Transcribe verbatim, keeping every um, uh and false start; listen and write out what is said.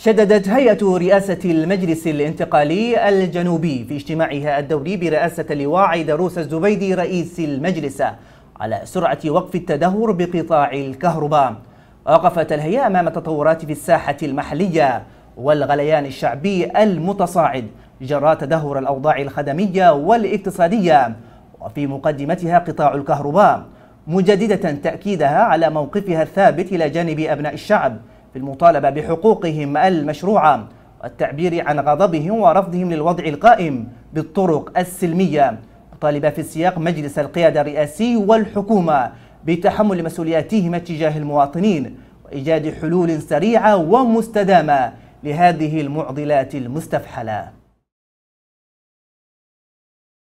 شددت هيئة رئاسة المجلس الانتقالي الجنوبي في اجتماعها الدوري برئاسة اللواء عيدروس الزُبيدي رئيس المجلس على سرعة وقف التدهور بقطاع الكهرباء. وقفت الهيئة أمام تطورات في الساحة المحلية والغليان الشعبي المتصاعد جراء تدهور الأوضاع الخدمية والاقتصادية، وفي مقدمتها قطاع الكهرباء، مجددة تأكيدها على موقفها الثابت إلى جانب أبناء الشعب في المطالبة بحقوقهم المشروعة والتعبير عن غضبهم ورفضهم للوضع القائم بالطرق السلمية، مطالبة في السياق مجلس القيادة الرئاسي والحكومة بتحمل مسؤولياتهم تجاه المواطنين وإيجاد حلول سريعة ومستدامة لهذه المعضلات المستفحلة.